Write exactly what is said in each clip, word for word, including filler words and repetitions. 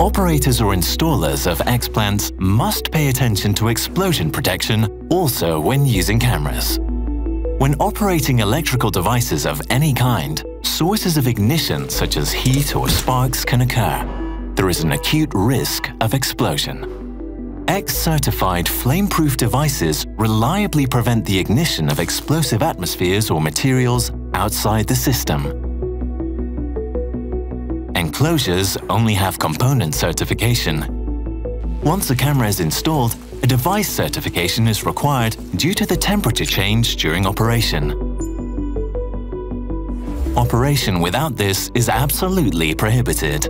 operators or installers of explants must pay attention to explosion protection also when using cameras. When operating electrical devices of any kind, sources of ignition such as heat or sparks can occur. There is an acute risk of explosion. X-certified flameproof devices reliably prevent the ignition of explosive atmospheres or materials outside the system. Enclosures only have component certification. Once a camera is installed, a device certification is required due to the temperature change during operation. Operation without this is absolutely prohibited.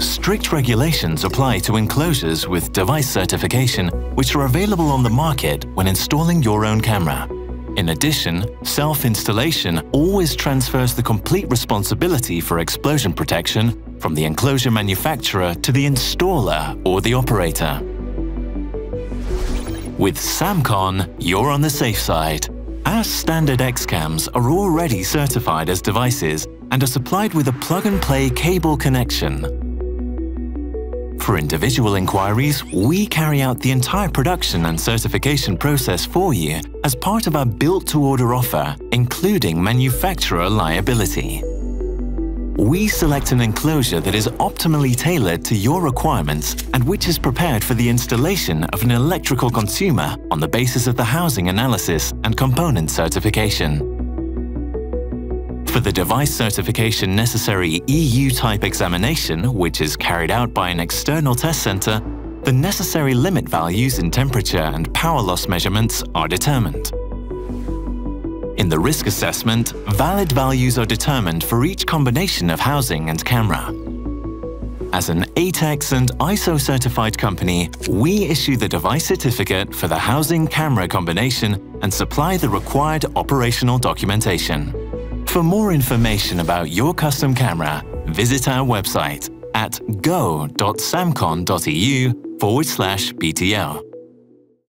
Strict regulations apply to enclosures with device certification, which are available on the market when installing your own camera. In addition, self-installation always transfers the complete responsibility for explosion protection from the enclosure manufacturer to the installer or the operator. With SAMCON, you're on the safe side. Our standard X CAMs are already certified as devices and are supplied with a plug-and-play cable connection. For individual inquiries, we carry out the entire production and certification process for you as part of our built-to-order offer, including manufacturer liability. We select an enclosure that is optimally tailored to your requirements and which is prepared for the installation of an electrical consumer on the basis of the housing analysis and component certification. For the device certification necessary E U-type examination, which is carried out by an external test center, the necessary limit values in temperature and power loss measurements are determined. In the risk assessment, valid values are determined for each combination of housing and camera. As an ATEX and I S O certified company, we issue the device certificate for the housing-camera combination and supply the required operational documentation. For more information about your custom camera, visit our website at go dot samcon dot e u forward slash B T L.